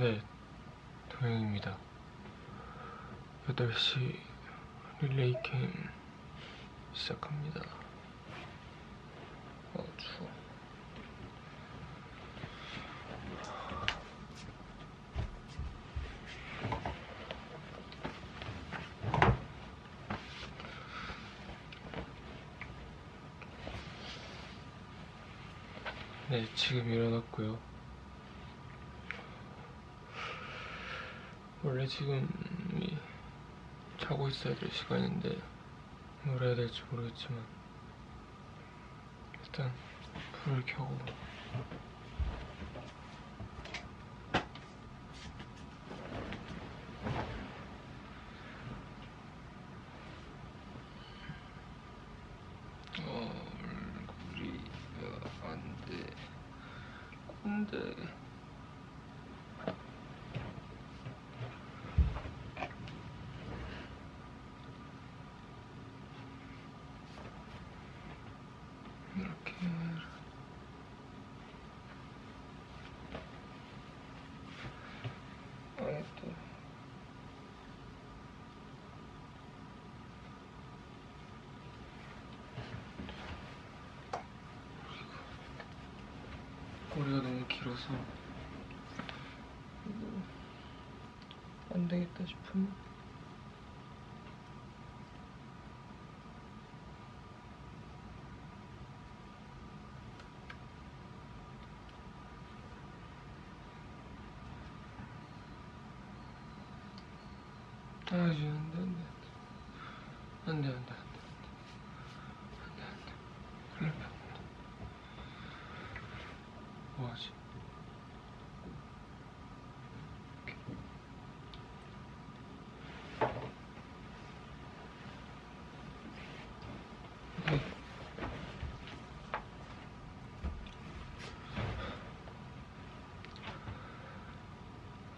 네, 동영입니다. 8시 릴레이 게임 시작합니다. 추워. 네, 지금 일어났고요. 원래 지금이 자고 있어야 될 시간인데 뭘 해야 될지 모르겠지만 일단 불을 켜고 이렇게 머리가 너무 길어서 안 되겠다 싶으면 안돼. 큰일 났다. 뭐하지?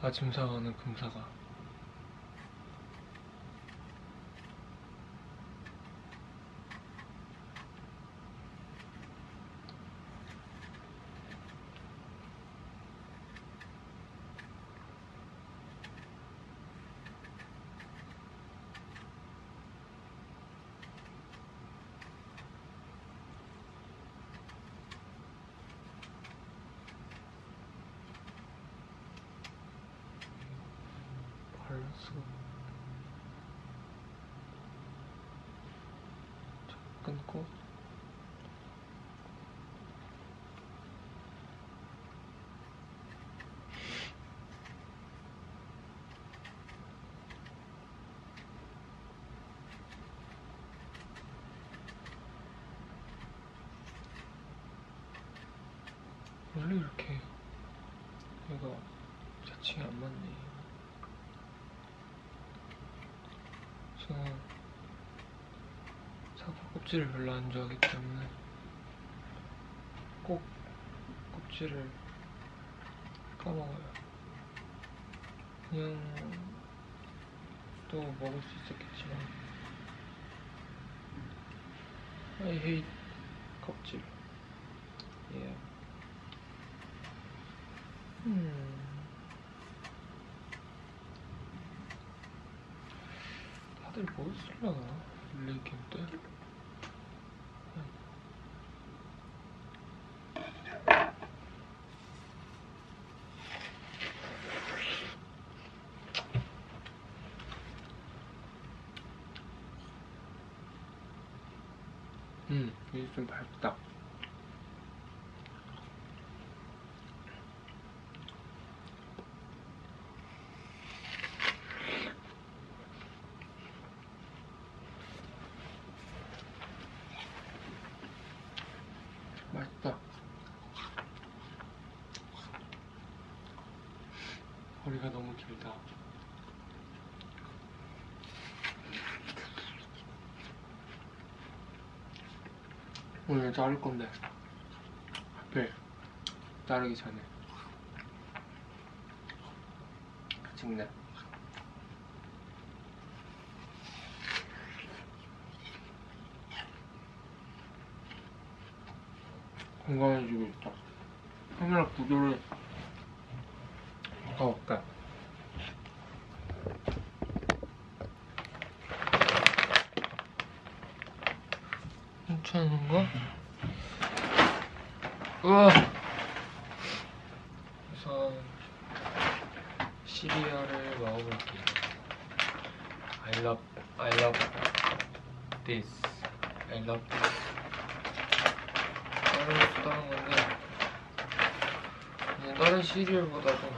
아침 사과는 금사과. 끊고 원래 이렇게 얘가 자칭이 안 맞네. 저는 사과 껍질을 별로 안 좋아하기 때문에 꼭 껍질을 까먹어요. 그냥 또 먹을 수 있었겠지만 I hate 껍질. Yeah. 다들 뭘 쓰려나? 릴레이게임 때? 이게 좀 밝다. 머리가 너무 길다. 오늘 자를 건데 하필 자르기 전에 찍네. 건강해지고 있다. 카메라 구도를 가볼까? 훔쳐놓은 거? 우와! 우선 시리얼을 먹어볼게요. I love this. 다른 것도 하는 건데 그냥 다른 시리얼보다도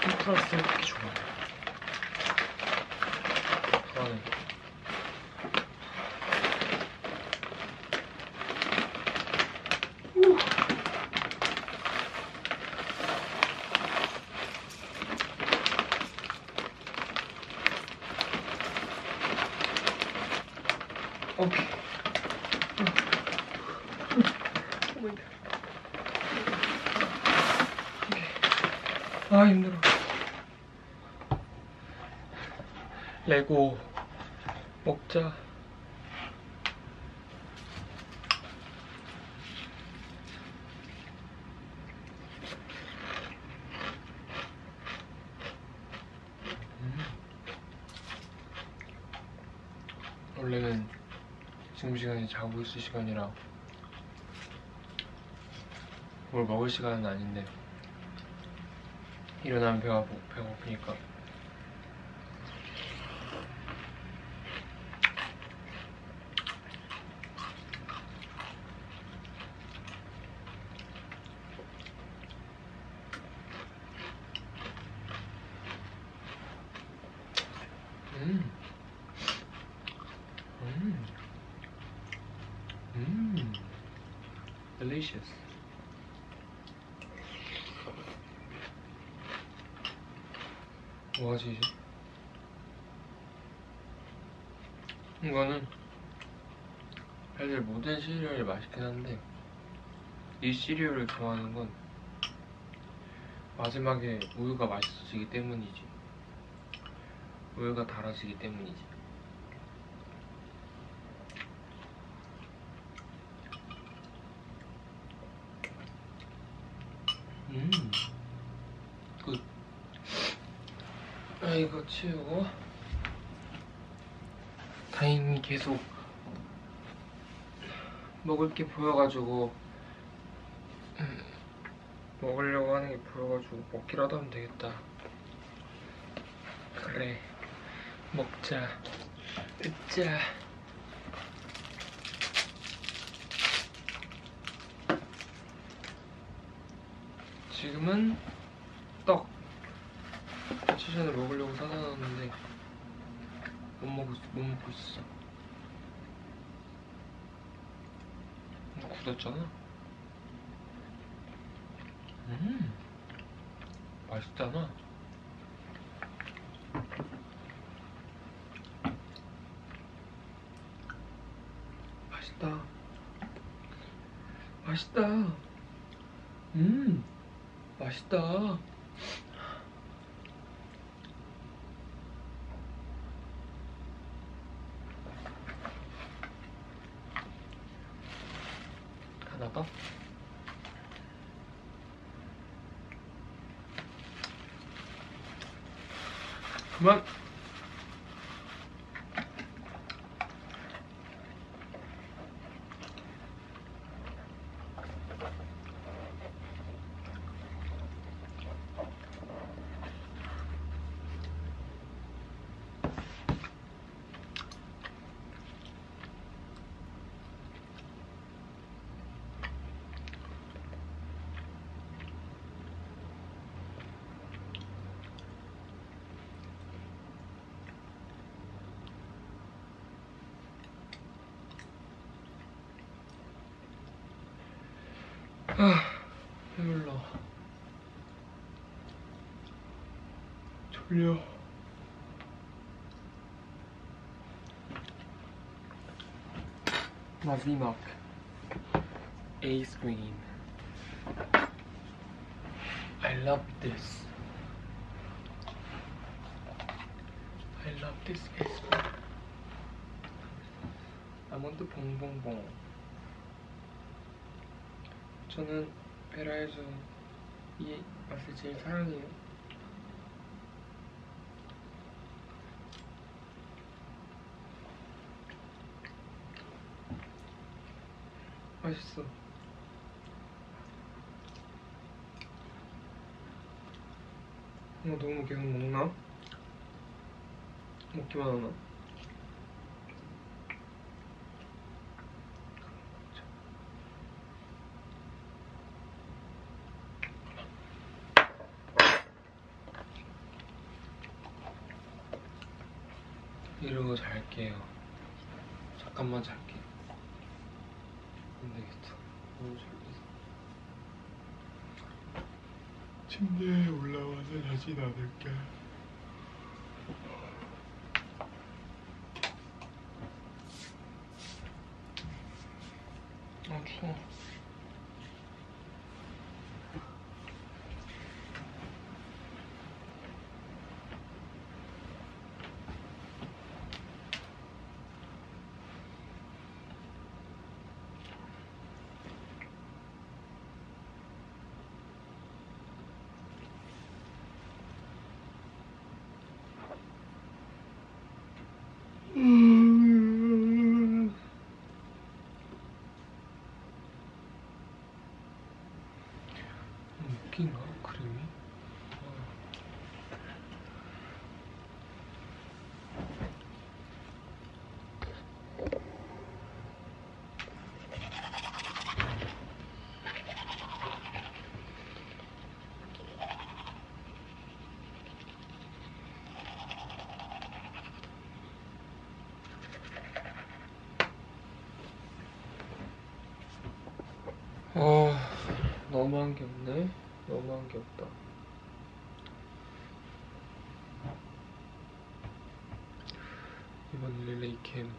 콘트라스트가 그렇게 좋아요. 불안해. 오케이. 아 힘들어. 레고 먹자. 원래는 지금 시간이 자고 있을 시간이라 뭘 먹을 시간은 아닌데 일어나면 배고프니까 delicious. 뭐 하지? 이거는 사실 모든 시리얼이 맛있긴 한데 이 시리얼을 좋아하는 건 마지막에 우유가 맛있어지기 때문이지. 우유가 달아지기 때문이지. 굿. 아, 이거 치우고 다행히 계속 먹을 게 보여가지고 먹으려고 하는 게 보여가지고 먹기라도 하면 되겠다. 그래 먹자. 으짜. 지금은 떡! 며칠 전에 먹으려고 사다 놨는데 못 먹고 있어. 굳었잖아? 맛있잖아? 맛있다. 맛있다. 맛있다. 하나가? 그만! 아, 배불러. 졸려. 마지막 에이스크림. I love this. I love this ace cream. 아몬드 봉봉봉. 저는 베라에서 이 맛을 제일 사랑해요. 맛있어. 너무 계속 먹나? 먹기만 하나? 이러고 잘게요. 잠깐만 잘게. 안 되겠다. 너무 잘게서 침대에 올라와서 자진 않을게. 아 추워. 웃긴가? 그림이? 너무한 게 없네. 너무한 게 없다. 이번 릴레이 캠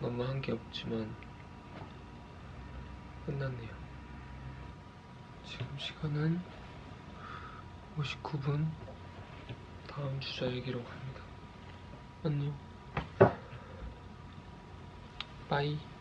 너무한 게 없지만 끝났네요. 지금 시간은 59분. 다음 주자에게로 갑니다. 안녕. 빠이.